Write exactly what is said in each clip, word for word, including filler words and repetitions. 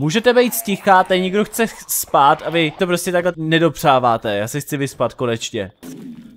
Můžete být stichá, tady někdo chce spát a vy to prostě takhle nedopřáváte. Já se chci vyspat konečně.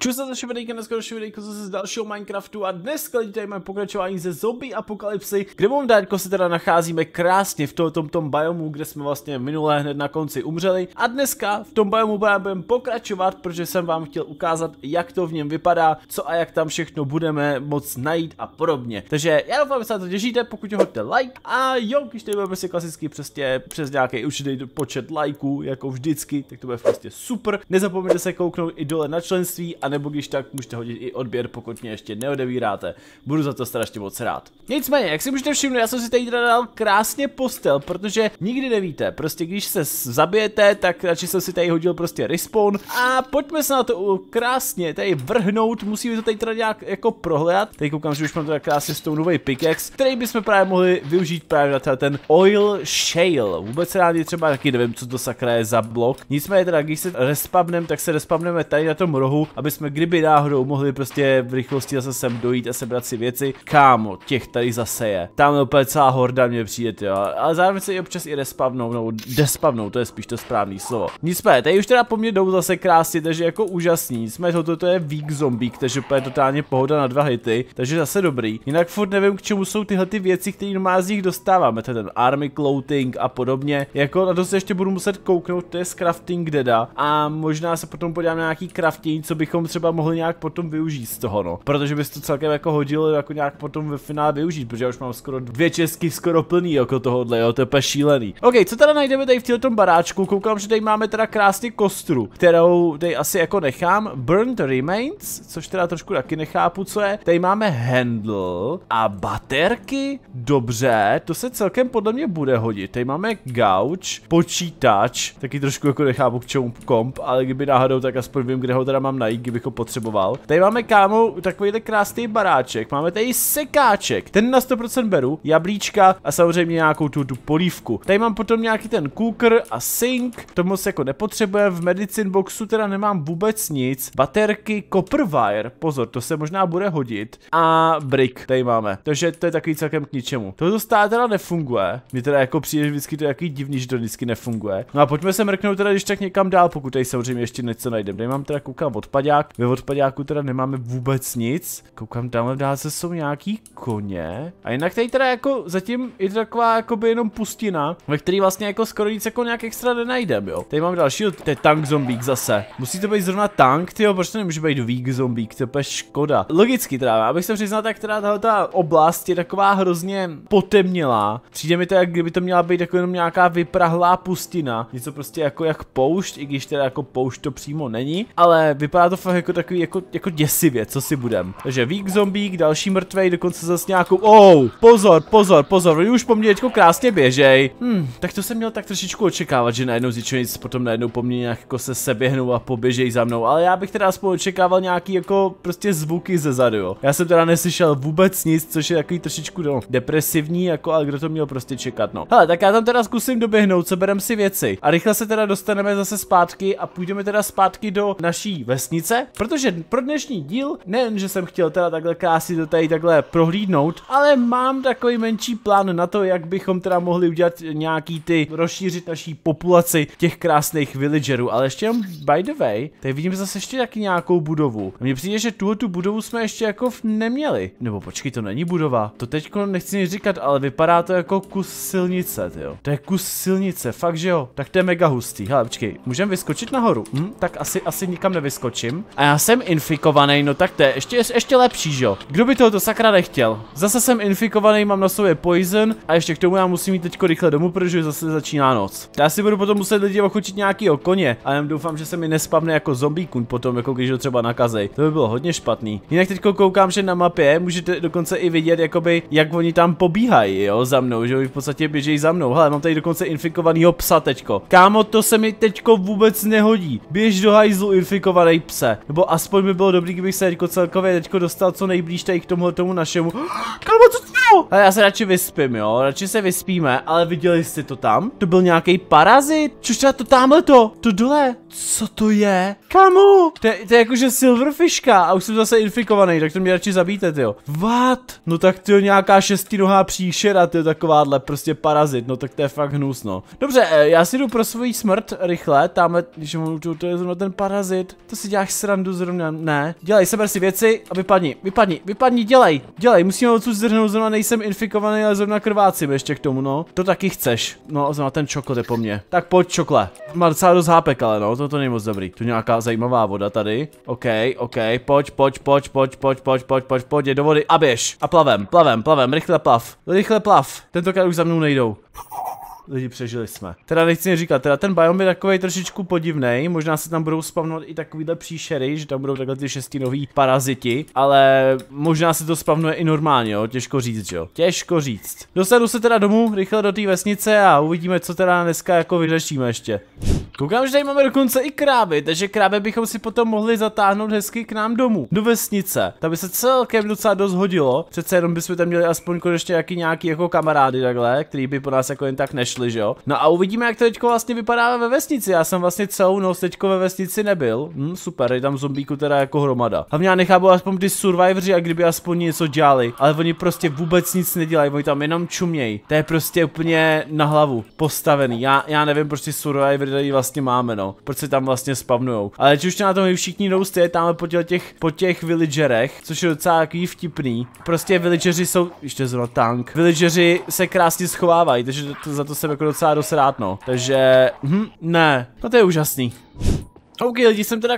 Čus za další videjka, dneska další videjko zase z dalšího Minecraftu a dneska tady máme pokračování ze zombie apokalypsy, kde momentálně se teda nacházíme krásně v tom, tom, tom biomu, kde jsme vlastně minulé hned na konci umřeli a dneska v tom biomu budeme pokračovat, protože jsem vám chtěl ukázat, jak to v něm vypadá, co a jak tam všechno budeme moc najít a podobně. Takže já doufám, že se na to těšíte, pokud hoďte like a jo, když tady bude prostě klasicky přesně přes nějaký určitý počet lajků, jako vždycky, tak to bude prostě super. Nezapomeňte se kouknout i dole na členství a nebo když tak můžete hodit i odběr, pokud mě ještě neodevíráte. Budu za to strašně moc rád. Nicméně, jak si můžete všimnout, já jsem si tady dal krásně postel, protože nikdy nevíte. Prostě když se zabijete, tak radši jsem si tady hodil prostě respawn. A pojďme se na to krásně tady vrhnout. Musíme to tady teda nějak jako prohledat. Tady koukám, že už mám teda krásně s tou nový pickaxe, který bychom právě mohli využít právě na ten oil shale. Vůbec se rádi třeba taky nevím, co to sakra je za blok. Nicméně teda, když se respavneme, tak se respavneme tady na tom rohu, aby jsme kdyby náhodou mohli prostě v rychlosti zase sem dojít a sebrat si věci. Kámo, těch tady zase je. Tam úplně celá horda mě přijde, jo. Ale zároveň se i občas i respavnou, nebo despavnou, to je spíš to správné slovo. Nicméně, tady už teda po mně jdou zase krásně, takže jako úžasný. Nicméně toto to je weak zombík, takže úplně totálně pohoda na dva hity, takže zase dobrý. Jinak furt nevím, k čemu jsou tyhle ty věci, které normálně z nich dostáváme, to je ten army clothing a podobně. Jako na to se ještě budu muset kouknout, to je z crafting deda a možná se potom podíváme na nějaký crafting, co bychom třeba mohli nějak potom využít z toho, no. Protože bys to celkem jako hodil jako nějak potom ve finále využít, protože já už mám skoro dvě česky skoro plný okolo tohohle, jo, to je úplně šílený. OK, co teda najdeme tady v těletom baráčku? Koukám, že tady máme teda krásně kostru, kterou tady asi jako nechám. Burnt Remains, což teda trošku taky nechápu, co je. Tady máme handle a baterky. Dobře, to se celkem podle mě bude hodit. Tady máme gauč, počítač, taky trošku jako nechápu k čemu komp, ale kdyby náhodou, tak aspoň vím, kde ho teda mám najít, kdybych ho potřeboval. Tady máme, kámo, takovýhle krásný baráček. Máme tady sekáček. Ten na sto procent beru, jablíčka a samozřejmě nějakou tu, tu polívku. Tady mám potom nějaký ten cooker a sink. To moc jako nepotřebujeme. V medicine boxu teda nemám vůbec nic. Baterky, copper wire. Pozor, to se možná bude hodit. A brick tady máme. Takže to je takový celkem k ničemu. Toto stále teda nefunguje. Mně teda jako přijde vždycky to jaký divný, že to vždycky nefunguje. No a pojďme se mrknout teda když tak někam dál, pokud tady samozřejmě ještě něco najdeme. Tady mám teda koukám odpadě. Ve odpadáku teda nemáme vůbec nic. Koukám, tamhle dál se jsou nějaký koně. A jinak tady teda jako zatím je to taková jakoby jenom pustina, ve který vlastně jako skoro nic jako nějak extra nenajdem, jo. Tady mám dalšího, to je tank zombík zase. Musí to být zrovna tank, tyjo, proč to nemůže být weak zombík, to je škoda. Logicky teda, abych se přiznal, tak teda tahle ta oblast je taková hrozně potemnělá. Přijde mi to, jak kdyby to měla být jako jenom nějaká vyprahlá pustina. Něco prostě jako jak poušť, i když teda jako poušť to přímo není, ale vypadá to fakt jako takový jako, jako děsivě, co si budem. Takže weak zombík, další mrtvej, dokonce zase nějakou. Oh, pozor, pozor, pozor, oni už po mně teďko krásně běžej. Hm, tak to jsem měl tak trošičku očekávat, že najednou zničují nic, potom najednou po mně nějak jako se seběhnou a poběžej za mnou, ale já bych teda aspoň očekával nějaký jako prostě zvuky ze zadu, jo. Já jsem teda neslyšel vůbec nic, což je takový trošičku no, depresivní, jako, ale kdo to měl prostě čekat, no. Hele, tak já tam teda zkusím doběhnout, seberem si věci a rychle se teda dostaneme zase zpátky a půjdeme teda zpátky do naší vesnice. Protože pro dnešní díl, nejen, že jsem chtěl teda takhle krásně do tady takhle prohlídnout, ale mám takový menší plán na to, jak bychom teda mohli udělat nějaký ty, rozšířit naší populaci těch krásných villagerů, ale ještě jenom by the way, tady vidím zase ještě taky nějakou budovu. Mně přijde, že tuhle tu budovu jsme ještě jako neměli. Nebo počkej, to není budova, to teďko nechci nic říkat, ale vypadá to jako kus silnice, jo. To je kus silnice, fakt že jo, tak to je mega hustý. Hele, počkej, můžeme vyskočit nahoru, hm? Tak asi, asi nikam nevyskočím. A já jsem infikovaný, no tak to je ještě, ještě lepší, že jo. Kdo by tohoto sakra nechtěl? Zase jsem infikovaný, mám na sobě poison a ještě k tomu já musím jít teďko rychle domů, protože zase začíná noc. Já si budu potom muset lidi ochutit nějakýho koně a já doufám, že se mi nespavne jako zombíkun potom, jako když ho třeba nakazej. To by bylo hodně špatný. Jinak teďko koukám, že na mapě můžete dokonce i vidět, jakoby, jak oni tam pobíhají, jo, za mnou, že jo, v podstatě běžejí za mnou. Hele, mám tady dokonce infikovanýho psa teďko. Kámo, to se mi teďko vůbec nehodí. Běž do hajzlu, infikovaný pse. konce. Nebo aspoň by bylo dobrý, kdybych se jako celkově teďko dostal co nejblíž tady k tomuhle tomu našemu. Kámo, co to? Já se radši vyspím, jo. Radši se vyspíme, ale viděli jste to tam? To byl nějaký parazit. Čučka, to tamhle to. To dole. Co to je? Kámo? To je, to je jakože silverfishka a už jsem zase infikovaný, tak to mě radši zabijte, jo. What? No tak to je nějaká šestinohá příšera, to je takováhle prostě parazit, no tak to je fakt hnusno. Dobře, já si jdu pro svoji smrt rychle, tamhle, když mu to je zrovna ten parazit, to si děláš srandu zrovna, ne. Dělej, seber si věci a vypadni, vypadni, vypadni, dělej, dělej, musíme odsud zdrhnout, zrovna nejsem infikovaný, ale zrovna krvácím ještě k tomu, no. To taky chceš, no zrovna ten čokol je po mně. Tak pojď čokle, má docela dost hápek, ale no, to, to není moc dobrý. Tu nějaká zajímavá voda tady, ok, ok, pojď, pojď, pojď, pojď, pojď, pojď, pojď, pojď, pojď, je do vody a běž a plavem, plavem, plavem, rychle plav, rychle plav, tentokrát už za mnou nejdou. Lidi, přežili jsme. Teda nechci říkat, teda ten biom je takový trošičku podivný. Možná se tam budou spavnovat i takovýhle příšery, že tam budou takhle ty šestinový paraziti, ale možná se to spavnuje i normálně, jo, těžko říct, jo. Těžko říct. Dostanu se teda domů, rychle do té vesnice a uvidíme, co teda dneska jako vyřešíme ještě. Koukám, že tady máme dokonce i krávy, takže krávy bychom si potom mohli zatáhnout hezky k nám domů, do vesnice. To by se celkem docela dost hodilo. Přece jenom bychom tam měli aspoň konečně jaký nějaký jako kamarády takhle, který by po nás jako jen tak nešli. Že jo? No a uvidíme, jak to teďko vlastně vypadá ve vesnici. Já jsem vlastně celou noc teďko ve vesnici nebyl. Hm, super, je tam zombíku teda jako hromada. Hlavně já nechápu aspoň ty survivoři, a kdyby aspoň něco dělali, ale oni prostě vůbec nic nedělají, oni tam jenom čumějí. To je prostě úplně na hlavu postavený. Já, já nevím, proč ty survivory tady vlastně máme, no. Proč se tam vlastně spavnujou. Ale či už na tom všichni jdou stejně tam po těch, po těch villagerech, což je docela takový vtipný. Prostě villageři jsou ještě zrovna tank. Villageři se krásně schovávají, takže to, za to se jako docela dost rád, no. Takže, hm, ne, no to je úžasný. OK, lidi, jsem teda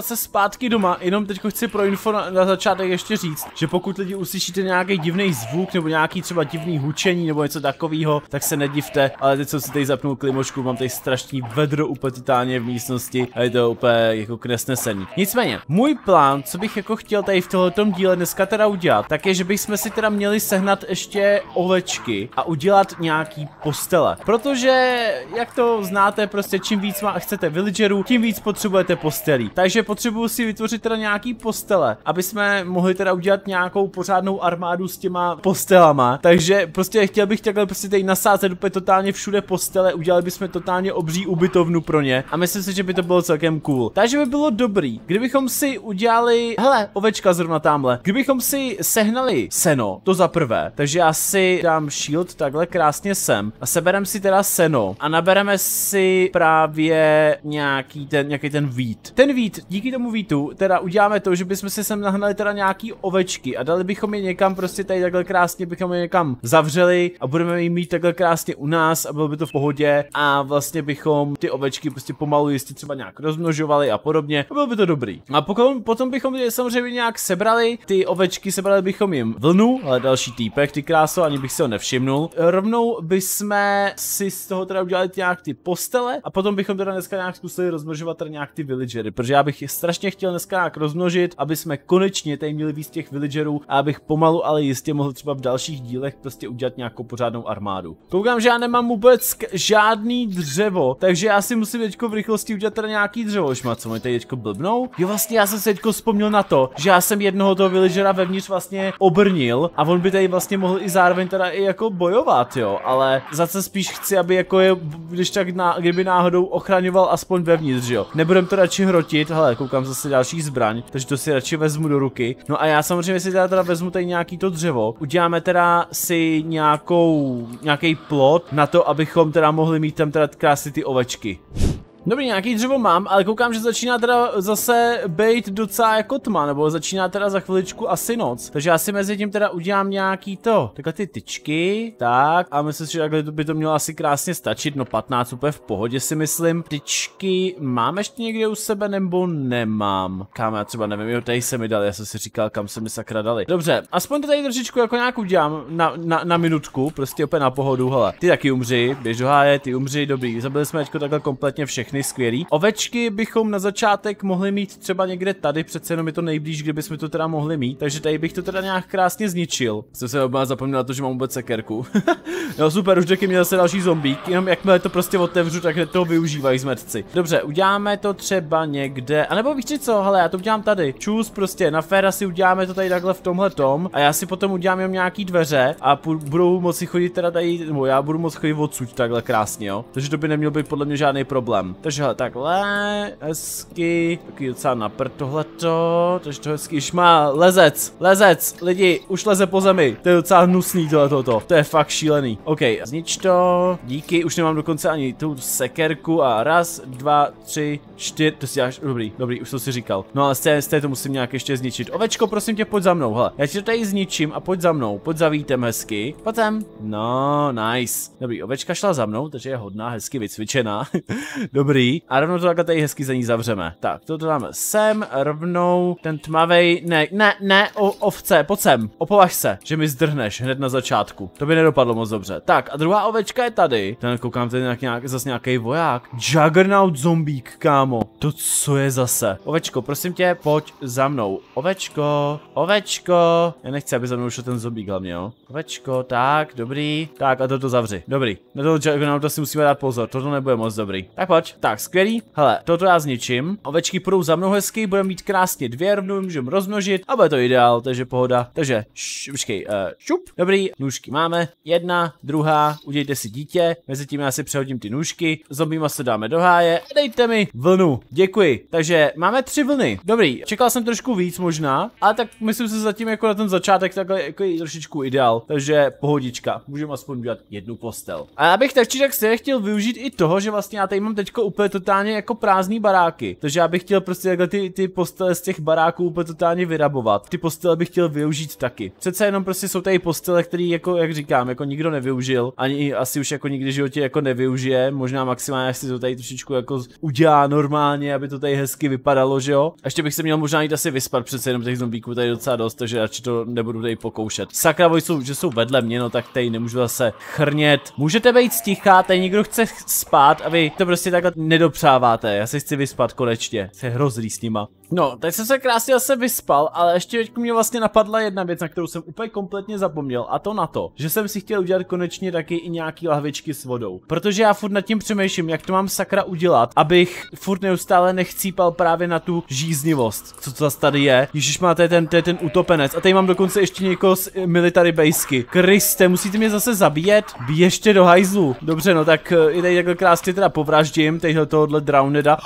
se zpátky doma, jenom teď chci pro info na, na začátek ještě říct, že pokud lidi uslyšíte nějaký divný zvuk nebo nějaký třeba divný hučení nebo něco takového, tak se nedivte, ale teď jsem si tady zapnul klimošku, mám tady strašný vedro upatitálně v místnosti a je to úplně jako k nesnesení. Nicméně, můj plán, co bych jako chtěl tady v tohletom díle dneska teda udělat, tak je, že bychom si teda měli sehnat ještě ovečky a udělat nějaký postele. Protože, jak to znáte, prostě čím víc má a chcete villagerů, tím víc potřebujete postelí. Takže potřebuju si vytvořit teda nějaký postele, aby jsme mohli teda udělat nějakou pořádnou armádu s těma postelama. Takže prostě chtěl bych takhle prostě tady nasázet úplně totálně všude postele, udělali bychom totálně obří ubytovnu pro ně a myslím si, že by to bylo celkem cool. Takže by bylo dobrý, kdybychom si udělali, hele, ovečka zrovna tamhle, kdybychom si sehnali seno, to za prvé. Takže já si dám shield takhle krásně sem a sebereme si teda seno a nabereme si právě nějaký ten, nějaký ten vít. Ten vít, díky tomu vítu, teda uděláme to, že bychom si sem nahnali teda nějaký ovečky a dali bychom je někam prostě tady takhle krásně, bychom je někam zavřeli a budeme je mít takhle krásně u nás a bylo by to v pohodě a vlastně bychom ty ovečky prostě pomalu jistě třeba nějak rozmnožovali a podobně a bylo by to dobrý. A potom, potom bychom je samozřejmě nějak sebrali, ty ovečky sebrali bychom jim vlnu, ale další týpek, ty kráso, ani bych si ho nevšimnul. Rovnou bychom si z toho teda udělali nějak ty postele a potom bychom teda dneska nějak zkusili rozmnožovat nějak ty villagery, protože já bych je strašně chtěl dneska nějak rozmnožit, aby jsme konečně tady měli víc těch villagerů a abych pomalu, ale jistě mohl třeba v dalších dílech prostě udělat nějakou pořádnou armádu. Koukám, že já nemám vůbec žádný dřevo, takže já si musím teďko v rychlosti udělat teda nějaký dřevo, šma, co mi tady teďko blbnou? Jo, vlastně já jsem se teďko vzpomněl na to, že já jsem jednoho toho villagera vevnitř vlastně obrnil a on by tady vlastně mohl i zároveň teda i jako bojovat, jo, ale zase spíš chci, aby jako je, když tak na, kdyby náhodou ochraňoval aspoň vevnitř, jo. Nebudem to radši hrotit, hele, koukám zase další zbraň, takže to si radši vezmu do ruky. No a já samozřejmě si teda, teda vezmu tady nějaký to dřevo, uděláme teda si nějakou, nějaký plot na to, abychom teda mohli mít tam teda krásně ty ovečky. Dobrý, nějaký dřevo mám, ale koukám, že začíná teda zase být docela jako tma, nebo začíná teda za chviličku asi noc. Takže já si mezi tím teda udělám nějaký to, takhle ty tyčky, tak a myslím si, že takhle by to mělo asi krásně stačit, no patnáct úplně v pohodě si myslím. Tyčky mám ještě někde u sebe nebo nemám? Kámo, já třeba nevím, jo, tady se mi dali, já jsem si říkal, kam se mi sakra dali. Dobře, aspoň to tady trošičku jako nějak udělám na, na, na minutku, prostě opět na pohodu, hele. Ty taky umři, běž do háje, ty umři, dobrý, zabili jsme teďko takhle kompletně všechno. všechny skvělý. Ovečky bychom na začátek mohli mít třeba někde tady, přece jenom je to nejblíž, kde bychom to teda mohli mít, takže tady bych to teda nějak krásně zničil. Jsem se obává zapomněl na to, že mám vůbec sekerku. No super, už taky měl zase další zombík, jenom jakmile to prostě otevřu, tak toho využívají zmetci. Dobře, uděláme to třeba někde, anebo víš co, hele, já to udělám tady. Čus, prostě na féra si uděláme to tady takhle v tomhle tom a já si potom udělám jenom nějaký dveře a budou moci chodit teda tady, nebo já budu moci chodit odsud takhle krásně, jo. Takže to by neměl být podle mě žádný problém. Takže hele, takhle, hezky, taky docela napr tohleto, takže to hezky, již má lezec, lezec, lidi, už leze po zemi, to je docela hnusný tohleto, to je fakt šílený. OK, znič to, díky, už nemám dokonce ani tu sekerku a raz, dva, tři, čtyři, to si děláš, dobrý, dobrý, už to si říkal. No ale z té to musím nějak ještě zničit. Ovečko, prosím tě, pojď za mnou, hele, já ti to tady zničím a pojď za mnou, pojď za vítem hezky, pojď sem. No, nice. Dobrý, ovečka šla za mnou, takže je hodná, hezky vycvičená. Dobrý, a rovnou to takhle tady hezky za ní zavřeme. Tak, to dáme sem, rovnou, ten tmavej, ne, ne, ne, o, ovce, pojď sem, opovaž se, že mi zdrhneš hned na začátku. To by nedopadlo moc dobře. Tak, a druhá ovečka je tady. Ten koukám tady nějak, nějak, zase nějaký voják. Juggernaut zombík, kámo. To co je zase? Ovečko, prosím tě, pojď za mnou. Ovečko, ovečko. Já nechci, aby za mnou šel ten zombík hlavně, jo. Ovečko, tak, dobrý. Tak, a toto zavři. Dobrý. Na toho Juggernauta si musíme dát pozor, toto nebude moc dobrý. Tak pojď. Tak, skvělý. Hele, toto já zničím. Ovečky půjdou za mnou hezky, budeme mít krásně dvě, rovnou můžeme rozmnožit. A bude to ideál, takže pohoda. Takže, počkej, uh, šup. Dobrý, nůžky máme. Jedna, druhá, udějte si dítě. Mezi tím já si přehodím ty nůžky. Zombíma se dáme do háje a dejte mi vlnu. Děkuji. Takže máme tři vlny. Dobrý, čekal jsem trošku víc možná, ale tak myslím si zatím jako na ten začátek takhle jako trošičku ideál. Takže pohodička, můžeme aspoň udělat jednu postel. A já bych taky tak se chtěl využít i toho, že vlastně já tady mám teďko úplně totálně jako prázdný baráky. Takže já bych chtěl prostě takhle ty, ty postele z těch baráků úplně totálně vyrabovat. Ty postele bych chtěl využít taky. Přece jenom prostě jsou tady postele, které jako jak říkám, jako nikdo nevyužil, ani asi už jako nikdy v životě jako nevyužije, možná maximálně asi to tady trošičku jako udělá normálně, aby to tady hezky vypadalo, že jo? A ještě bych se měl možná jít asi vyspat, přece jenom těch zombíků tady docela dost, takže radši to nebudu tady pokoušet. Sakra, oni jsou, že jsou vedle mě, no tak tady nemůžu zase chrnět. Můžete být tichá, tady někdo chce spát a vy to prostě takhle nedopřáváte, já se chci vyspat konečně, se hrozí s nima. No, teď jsem se krásně zase vyspal, ale ještě mě vlastně napadla jedna věc, na kterou jsem úplně kompletně zapomněl, a to na to, že jsem si chtěl udělat konečně taky i nějaký lahvičky s vodou. Protože já furt nad tím přemýšlím, jak to mám sakra udělat, abych furt neustále nechcípal právě na tu žíznivost, co to zase tady je. Ježíš, máte ten, ten, ten utopenec. A tady mám dokonce ještě někoho z military baseky. Kriste, musíte mě zase zabíjet? Běžte do hajzlu. Dobře, no tak i tady takhle krásně teda povraždím, tadyhle tohohle drowneda.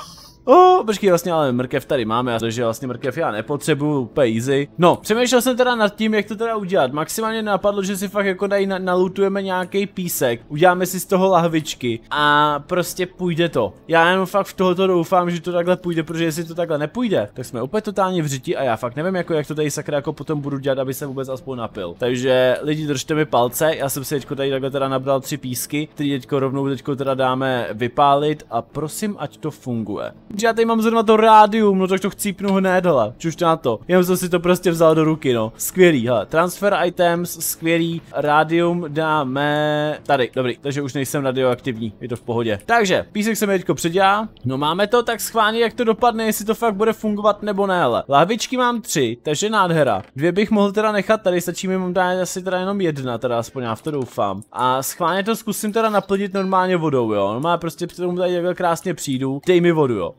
Oh, počkej, vlastně ale mrkev tady máme, takže vlastně mrkev já nepotřebuju, úplně easy. No, přemýšlel jsem teda nad tím, jak to teda udělat. Maximálně napadlo, že si fakt jako tady nalutujeme nějaký písek, uděláme si z toho lahvičky a prostě půjde to. Já jenom fakt v tohoto doufám, že to takhle půjde, protože jestli to takhle nepůjde, tak jsme úplně totálně v řiti a já fakt nevím, jako jak to tady sakra jako potom budu dělat, aby se vůbec aspoň napil. Takže lidi, držte mi palce, já jsem si teďko tady takhle teda nabral tři písky, který teďko rovnou teďko teda dáme vypálit a prosím, ať to funguje. Já tady mám zrovna to rádium, no tak to chcípnu hned, hele, čuž na to, jenom jsem si to prostě vzal do ruky, no, skvělý, hele, transfer items, skvělý, rádium dáme tady, dobrý, takže už nejsem radioaktivní, je to v pohodě. Takže, písek se mi teďko předělá, no máme to, tak schválně, jak to dopadne, jestli to fakt bude fungovat nebo ne, hele. Lahvičky mám tři, takže nádhera, dvě bych mohl teda nechat tady, stačí mi mám dát asi teda jenom jedna, teda aspoň já v to doufám. A schválně to zkusím teda naplnit normálně vodou, jo, normálně prostě při tomu tady takhle krásně přijdu, dej mi vodu, jo.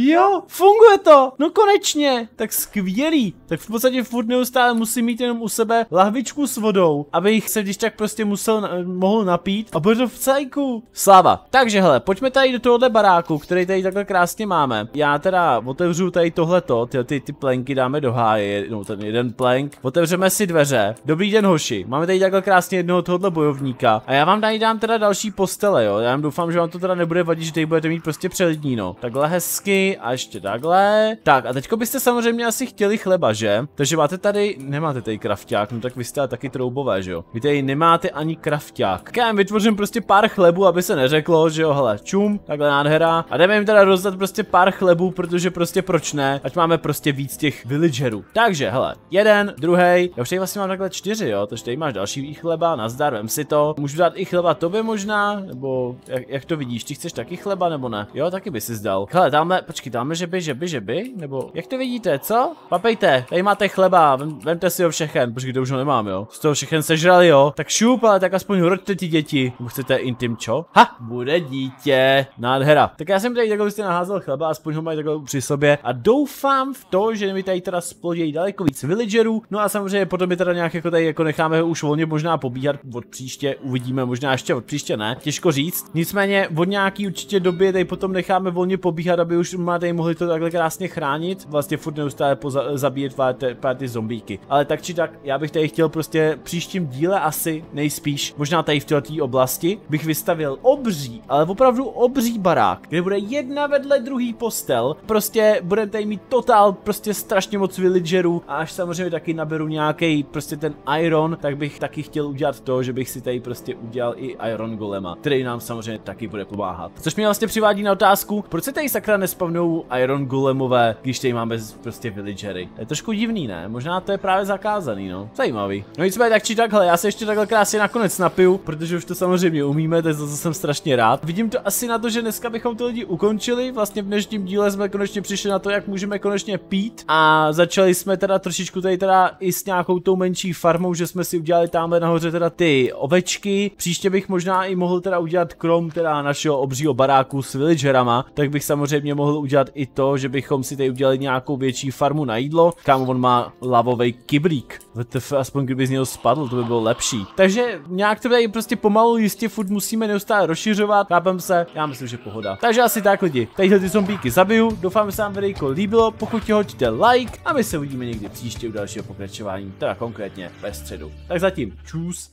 Jo, funguje to, no konečně, tak skvělý, tak v podstatě furt neustále musím mít jenom u sebe lahvičku s vodou, abych se když tak prostě musel, mohl napít a bude to v cajku, sláva. Takže hele, pojďme tady do tohohle baráku, který tady takhle krásně máme, já teda otevřu tady tohleto, ty, ty, ty plenky dáme do háje, no ten jeden plank, otevřeme si dveře, dobrý den hoši, máme tady takhle krásně jednoho tohohle bojovníka a já vám tady dám teda další postele, jo, já vám doufám, že vám to teda nebude vadit, že tady budete mít prostě přelidní, no, takhle hezky. tři a ještě takhle. Tak a teďko byste samozřejmě asi chtěli chleba, že? Takže máte tady, nemáte tady krafťák, no tak vy jste taky troubové, že jo? Vy tady nemáte ani krafťák. Já jim vytvořím prostě pár chlebů, aby se neřeklo, že jo, hele, čum, takhle nádhera. A jdeme jim teda rozdat prostě pár chlebů, protože prostě proč ne? Ať máme prostě víc těch villagerů. Takže, hele, jeden, druhý. Já už tady vlastně mám takhle čtyři, jo, takže tady máš další chleba, nazdar, vem si to. Můžu dát i chleba tobě možná, nebo jak, jak to vidíš, ty chceš taky chleba nebo ne? Jo, taky by si zdal. Hele, tamhle, počkej, tamhle, že by, že by, že by, nebo jak to vidíte, co? Papejte, tady máte chleba, vem, vemte si ho všechen, počkej, to už ho nemám, jo. Z toho všechen sežrali, jo. Tak šup, ale tak aspoň roďte ty děti. Nebo chcete intim, čo? Ha, bude dítě. Nádhera. Tak já jsem tady takhle byste naházel chleba, aspoň ho mají takhle při sobě a doufám v to, že mi tady teda splodějí daleko víc villagerů. No a samozřejmě potom je teda nějak jako tady jako necháme ho už volně možná pobíhat od příště, uvidíme, možná ještě od příště ne, těžko říct. Nicméně od nějaký určitě době tady potom necháme volně pobíhat, aby už tady mohli to takhle krásně chránit. Vlastně furt neustále zabíjet pár ty zombíky. Ale tak či tak, já bych tady chtěl prostě příštím díle asi nejspíš, možná tady v této oblasti, bych vystavil obří, ale opravdu obří barák, kde bude jedna vedle druhý postel. Prostě budeme tady mít totál prostě strašně moc villagerů a až samozřejmě taky naberu nějaký prostě ten iron, tak bych taky chtěl udělat to, že bych si tady prostě udělal i iron golema, který nám samozřejmě taky bude pomáhat. Což mě vlastně přivádí na otázku, proč se tady sakra nespavnou iron golemové, když tady máme prostě villagery. To je trošku divný, ne? Možná to je právě zakázaný, no. Zajímavý. No nicméně tak či takhle, já se ještě takhle krásně nakonec napiju, protože už to samozřejmě umíme, takže za to jsem strašně rád. Vidím to asi na to, že dneska bychom ty lidi ukončili. Vlastně v dnešním díle jsme konečně přišli na to, jak můžeme konečně pít a začali jsme teda trošičku tady teda i s nějakou tou menší farmou, že jsme si udělali tamhle nahoře teda ty ovečky. Příště bych možná i mohl teda udělat krom teda našeho obřího baráku s villagerama, tak bych samozřejmě mohl udělat i to, že bychom si tady udělali nějakou větší farmu na jídlo, kam on má lavový kyblík. V T F, aspoň kdyby z něho spadl, to by bylo lepší. Takže nějak to tady prostě pomalu jistě furt musíme neustále rozšiřovat. Chápem se, já myslím, že pohoda. Takže asi tak lidi, tadyhle ty zombíky zabiju, doufám, že se vám videjko líbilo, pokud ti hoďte like a my se uvidíme někdy příště u dalšího pokračování, teda konkrétně ve středu. Tak zatím, čus.